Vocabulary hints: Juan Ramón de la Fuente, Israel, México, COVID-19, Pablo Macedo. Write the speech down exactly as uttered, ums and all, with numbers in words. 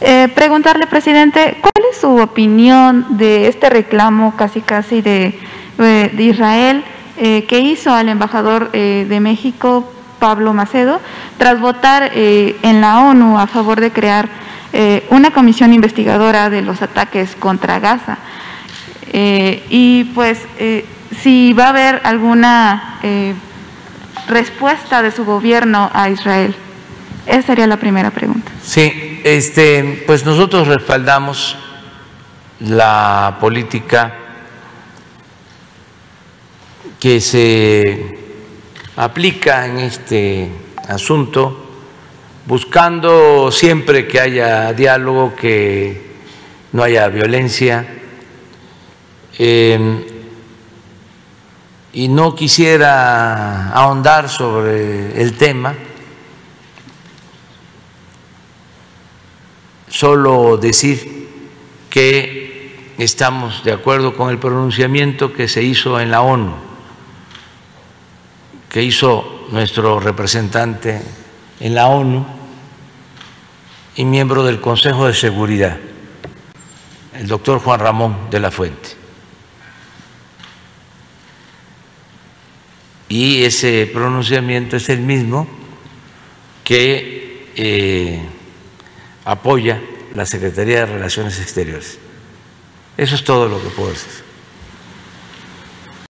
Eh, preguntarle, presidente, ¿cuál es su opinión de este reclamo casi casi de, eh, de Israel eh, que hizo al embajador eh, de México, Pablo Macedo, tras votar eh, en la ONU a favor de crear eh, una comisión investigadora de los ataques contra Gaza? Eh, y pues eh, si va a haber alguna eh, respuesta de su gobierno a Israel. Esa sería la primera pregunta. Sí, este, pues nosotros respaldamos la política que se aplica en este asunto, buscando siempre que haya diálogo, que no haya violencia. Eh, y no quisiera ahondar sobre el tema, solo decir que estamos de acuerdo con el pronunciamiento que se hizo en la ONU, que hizo nuestro representante en la ONU y miembro del Consejo de Seguridad, el doctor Juan Ramón de la Fuente. Y ese pronunciamiento es el mismo que eh, apoya la Secretaría de Relaciones Exteriores. Eso es todo lo que puedo decir.